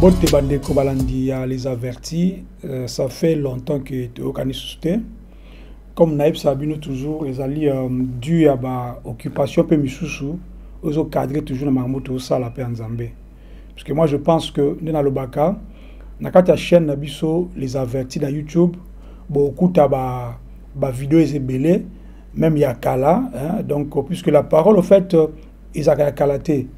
Bote bandeko balandia les avertis, ça fait longtemps que tu as soutenu. Comme Naïb Sabino toujours, les alliés dû à ba occupation peu misusu, ils ont cadré toujours le marmoto ça la paix en Zambie. Parce que moi je pense que dans le Baka, na kata chaîne nabiso les avertis dans YouTube, beaucoup taba ba vidéo ezebelé, même il y a kala, hein, donc puisque la parole au fait ils a kalaté.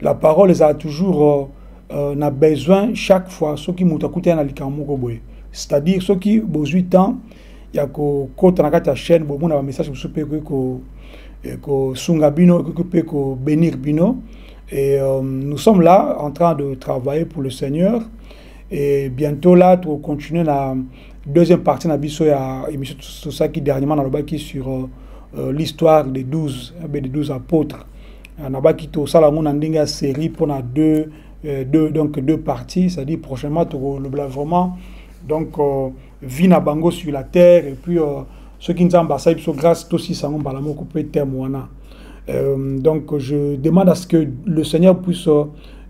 La parole ils a toujours on a besoin chaque fois ceux qui m'ont écouté en alikamoko boy, c'est-à-dire ceux qui ont 8 ans il y a ko kota na kata chaîne bon on a un message pour souper ko sunga bino ko bénir bino et nous sommes là en train de travailler pour le Seigneur et bientôt là tu continuer la deuxième partie na biso ya émission tout ça qui dernièrement na lobaki sur l'histoire des 12 apôtres na baki to sala ngona ndinga série pour na deux parties, c'est-à-dire prochainement le blâvrement, donc vina bango sur la terre et puis ceux qui nous ont basé sur grâce tout aussi ça nous balamo coupé témoigna. Donc je demande à ce que le Seigneur puisse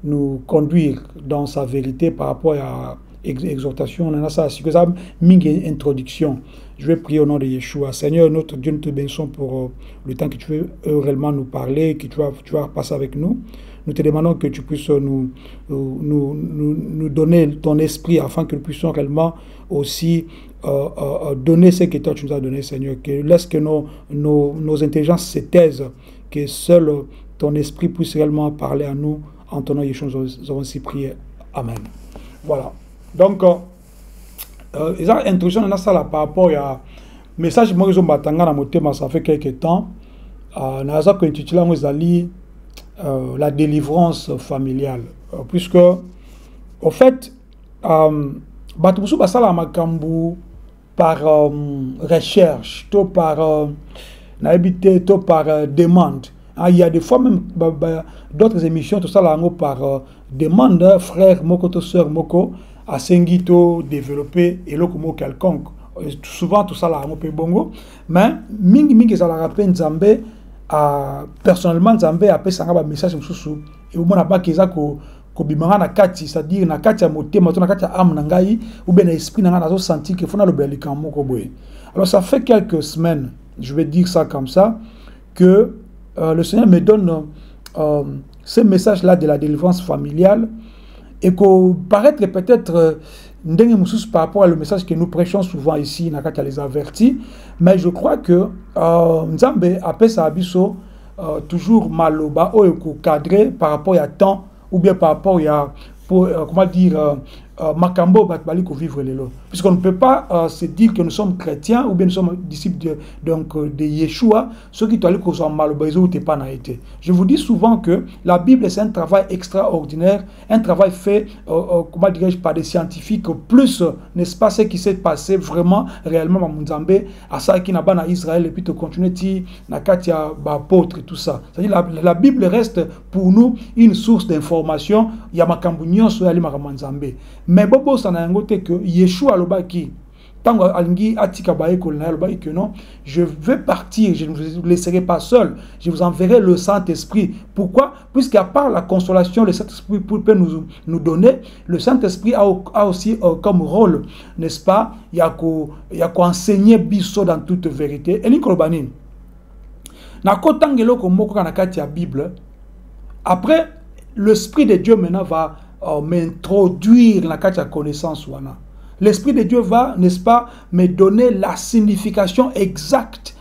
nous conduire dans sa vérité par rapport à exhortation. On a ça, c'est que ça mingi introduction. Je vais prier au nom de Yeshua. Seigneur, notre Dieu, nous te bénissons pour le temps que tu veux réellement nous parler, que tu vas passer avec nous. Nous te demandons que tu puisses nous donner ton esprit afin que nous puissions réellement aussi donner ce que toi tu nous as donné, Seigneur. Que laisse que nos intelligences se taisent, que seul ton esprit puisse réellement parler à nous. En ton nom, Yeshua, nous avons aussi prié. Amen. Voilà. Donc, ils ont introduction dans ça par rapport à message Moïse Mbatanga na motema ça fait quelques temps. Na ça que intitulé ngozali la délivrance familiale puisque au fait batu musu basala makambu par recherche to par na habité to par demande. Il y a des fois même d'autres émissions tout ça là par demande frère moko to sœur moko à Sengito développer et le comme quelconque souvent tout ça là on peut bongo mais mingi ça la rappelle Zambé à personnellement Zambé après ça un message sous et au moment pas que ça ko bimanga na kati c'est-à-dire na kati ya motema to na kati ya âme na ngai ou bien esprit na nga nazo sentir que faut na le belikan moko boye. Alors ça fait quelques semaines, je vais dire ça comme ça, que le Seigneur me donne ce message là de la délivrance familiale. Et qu'on paraître peut-être par rapport à le message que nous prêchons souvent ici, Nakata les avertis, mais je crois que Nzambe appelle ça abisso toujours maloba ou cadré par rapport à temps ou bien par rapport à comment dire makambo batbali ko vivre les lots. Puisqu'on ne peut pas se dire que nous sommes chrétiens ou bien nous sommes disciples de Yeshua, ceux qui t'allent qu'on soit maloba ou t'es pas naïté. Je vous dis souvent que la Bible c'est un travail extraordinaire, un travail fait comment dirais-je par des scientifiques plus n'est-ce pas ce qui s'est passé vraiment réellement à Mozambique, à Saïkinabana Israël et puis te continuer ti na katia ba apôtre et tout ça. C'est-à-dire la Bible reste pour nous une source d'information, il y a makambo nyonso ya Mozambique. Mais bobo ça n'a rien que Yeshua lobaki tango alingi atika baye kolna lobaki que non, je vais partir, je ne vous laisserai pas seul, je vous enverrai le Saint-Esprit. Pourquoi? Puisqu'à part la consolation le Saint-Esprit peut nous donner, le Saint-Esprit a aussi comme rôle, n'est-ce pas, il y a enseigner biso dans toute vérité. Elin kolobani na kotangelo ko moko kana kati ya Bible. Après l'esprit de Dieu maintenant va m'introduire la carte à connaissance wana. L'esprit de Dieu va, n'est-ce pas, me donner la signification exacte.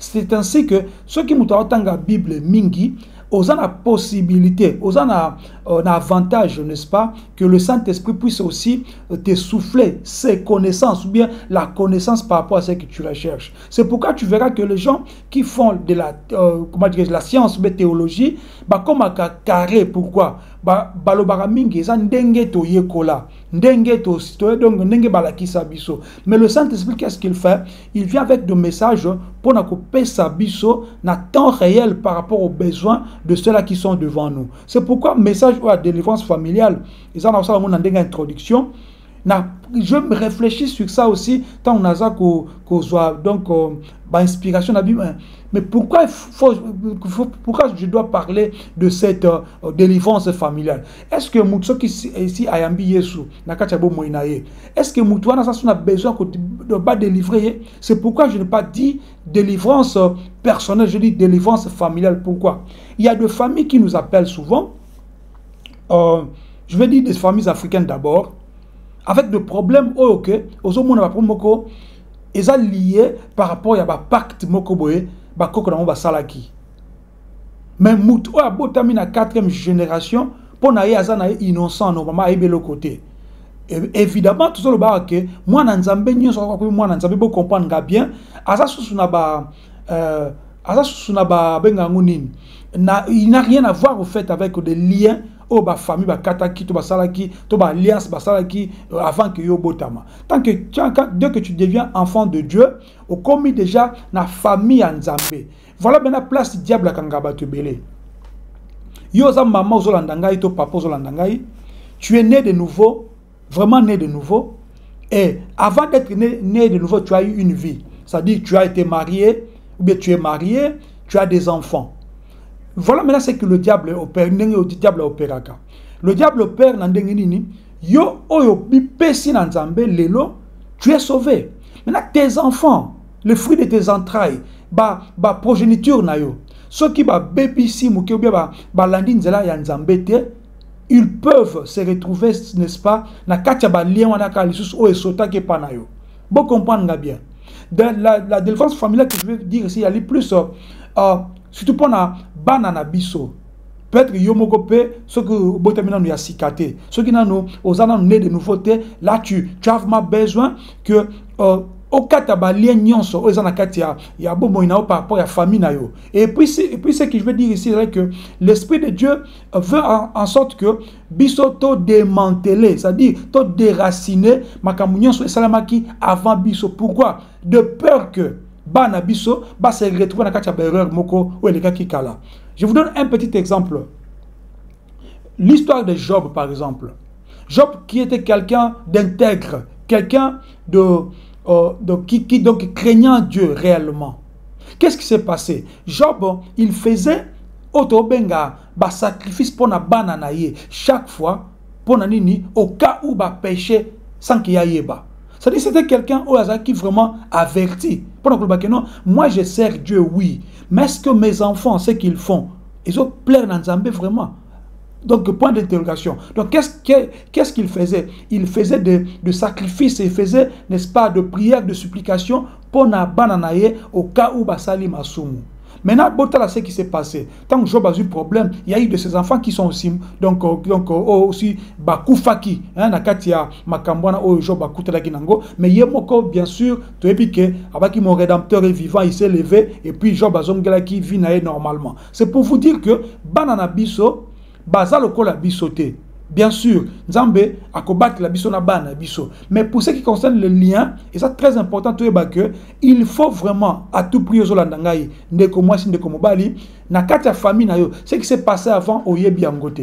C'est ainsi que ceux qui m'ont entendu la Bible mingi, ils ont la possibilité, ils ont l'avantage, n'est-ce pas, que le Saint-Esprit puisse aussi te souffler ses connaissances, ou bien la connaissance par rapport à ce que tu recherches. C'est pourquoi tu verras que les gens qui font de la, comment dire, la science, mais théologie, bah, comme à carré, pourquoi? Bah, mais le Saint-Esprit, qu'est-ce qu'il fait? Il vient avec des messages pour nous couper sa biso, na temps réel par rapport aux besoins de ceux-là qui sont devant nous. C'est pourquoi message ou la délivrance familiale, ils en ont ça dans mon introduction. Je me réfléchis sur ça aussi tant on a ça qu'on soit donc inspiration de la Bible. Mais pourquoi je dois parler de cette délivrance familiale? Est-ce que Moutso qui ici ayambi Yesu nakachabo moinaye? Est-ce que Moutouana ça a besoin de pas délivrer? C'est pourquoi je n'ai pas dit délivrance personnelle, je dis délivrance familiale. Pourquoi? Il y a des familles qui nous appellent souvent. Je vais dire des familles africaines d'abord. Avec des problèmes, ok, aux hommes on a pas moko, ils sont liés par rapport à un pacte moko boy, bako qu'on a un salaki. Mais muto a beau terminer la 4e génération, pour n'aie azana innocent normalement aie bel côté. Évidemment tout ça le bas que moi n'anzambe ni on soit quoi moi n'anzambe beau comprendre bien, asa susuna ba bengangunin, il n'a rien à voir au fait avec des liens. Oh bah famille bah kataki to bah salaki to bah alliance bah salaki avant que yo botama tant que dès que tu deviens enfant de Dieu au commis déjà na famille en Zambé voilà ben la place diable à kangaba te belé yo za maman zolandangai to papa zolandangai tu es né de nouveau vraiment né de nouveau et avant d'être né de nouveau tu as eu une vie c'est-à-dire tu as été marié ou bien tu es marié tu as des enfants. Voilà maintenant ce que le diable opère. Le diable opère dans le yo oyo bipesi na nzambe lelo tu es sauvé. Maintenant tes enfants, le fruit de tes entrailles, ba progéniture na yo. Ceux qui ba bébisi muke ou bien ba landi nzela ya nzambe te, ils peuvent se retrouver, n'est-ce pas, na katia ba lien wana ka lisus o esota ke pa na yo. Bon comprendre bien. Dans la délivrance familiale que je veux dire ici, il y a les plus surtout pour na banana biso peut-être yomoko pe ce que botamina nous a cicaté ce qui nous aux années né de nouveauté là tu as vraiment besoin que au katabalien nyonso aux années katia il y a bon moyen par rapport à famille na yo et puis ce que je veux dire ici c'est que l'esprit de Dieu veut en sorte que biso to démanteler c'est-à-dire to déraciner makamou nyonso salamaki avant biso pourquoi de peur que banabiso ba se retrouver na katia erreur moko ou eleka kikala. Je vous donne un petit exemple. L'histoire de Job par exemple. Job qui était quelqu'un d'intègre, quelqu'un de qui donc craignant Dieu réellement. Qu'est-ce qui s'est passé? Job, il faisait otobenga ba sacrifice pour na bananaye chaque fois pour na nini au cas où ba péché sans qu'il y ait ba. C'est-à-dire c'était quelqu'un au hasard qui vraiment averti. Pour le bac non, moi je sers Dieu oui, mais est-ce que mes enfants ce qu'ils font, ils ont plaire dans Zambé vraiment. Donc point d'interrogation. Donc qu'est-ce qu'il faisait? Il faisait de sacrifices, il faisait n'est-ce pas de prières, de supplications pour na bananaye au cas où basali masumu. Maintenant, Botala sait ce qui s'est passé. Tant que Job a eu problème, il y a eu de ses enfants qui sont aussi, donc aussi, Bakoufaki, Nakatia, Makambwana, Job, Bakutela Ginango, mais Yemoko, bien sûr, tu es piqué, Abaki, mon rédempteur est vivant, il s'est levé, et puis Job a Zongelaki, Vinae normalement. C'est pour vous dire que, Banana Bisso, Bazal Oko la Bissoté. Bien sûr, Nzambe a combattu la biso na bana biso. Mais pour ce qui concerne le lien, et ça très important, il faut vraiment à tout prix aux Olandangaï, ndeko mwasi ndeko mobali, na katia famille na yo, ce qui s'est passé avant oyebi angote.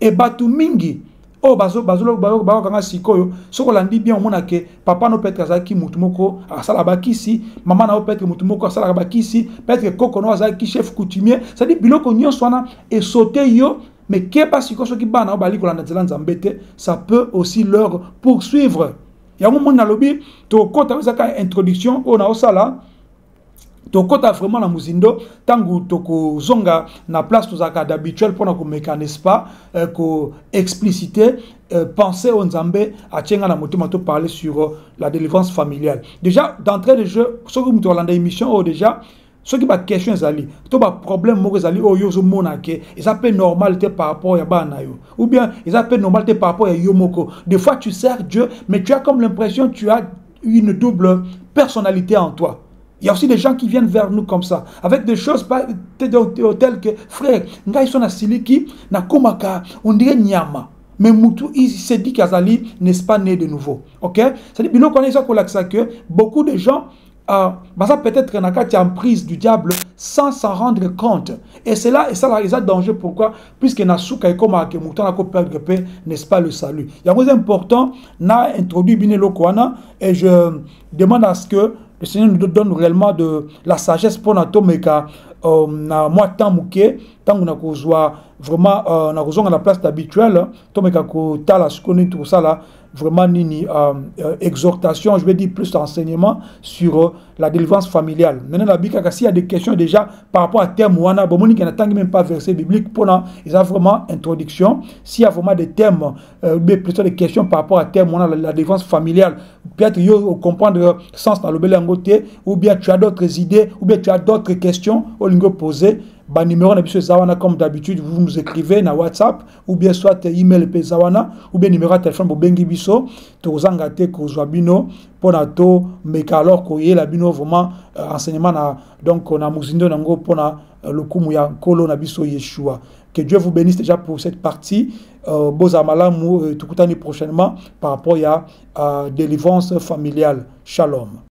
Et batu mingi, oh bazo kanga sikoyo, soko landi bien mona ke papa no peut azaki mutumoko asala bakisi, maman na peut mutumoko asala bakisi, peut koko no azaki chef coutumier, ça dit biloko nyonso wana et sauter yo. Mais ça peut aussi leur poursuivre. Il y a un moment dans le lobby, tu as introduction, on a ça là. Tokota vraiment na muzindo tangu tokozonga na place tozaka d'habituel pona ko mécanisme pas ko expliciter penser au Nzambe atienga na motema to parler sur la délivrance familiale. Déjà d'entrée de jeu, ce que muto landa émission oh déjà ceux qui ont des questions, ils ont des problèmes, ils ont des normalités par rapport à Banayo. Ou bien, ils ont des normalités par rapport à Yomoko. Des fois, tu sers Dieu, mais tu as comme l'impression que tu as une double personnalité en toi. Il y a aussi des gens qui viennent vers nous comme ça, avec des choses telles que, frère, ils sont à Siliki, na Kumaka, on dirait Nyama. Mais Moutou, il s'est dit qu'Azali n'est pas né de nouveau. Ok? C'est-à-dire que beaucoup de gens. Peut-être en prise du diable, sans s'en rendre compte. Et c'est là, et ça la raison danger pourquoi, puisque nasuka ekoma kemuta na ko perdre paix, n'est-ce pas le salut. Il y a un important, na introduit binelo kwana et je demande à ce que le Seigneur nous donne réellement de la sagesse pour notre meka na moi tant mouké tant on a besoin vraiment on a besoin de la place habituelle to meka ko tala skoni tout ça là vraiment nini exhortation, je vais dire plus d'enseignement sur la délivrance familiale. Maintenant la Bible s'il y a des questions déjà par rapport à thème wana bomoni qui n'attend même pas verset biblique pour ils ont vraiment introduction, s'il y a vraiment des thèmes plutôt des questions par rapport à thème wana la délivrance familiale, peut-être comprendre sens dans le belangoté ou bien tu as d'autres idées ou bien tu as d'autres questions au lingo posé. Bah, numéro de Monsieur Zawana, comme d'habitude, vous nous écrivez na WhatsApp ou bien soit email pe Zawana ou bien numéro de téléphone pour Bengi Bisso, Tozangate Kozwabino, Ponato, Mekalor Koye, Labino, vraiment enseignement na donc on a Mouzindo Nango Pona le Kumuya Kolo na Bisso Yeshua. Que Dieu vous bénisse déjà pour cette partie. Bozamalamou, Tukutani prochainement par rapport à délivrance familiale. Shalom.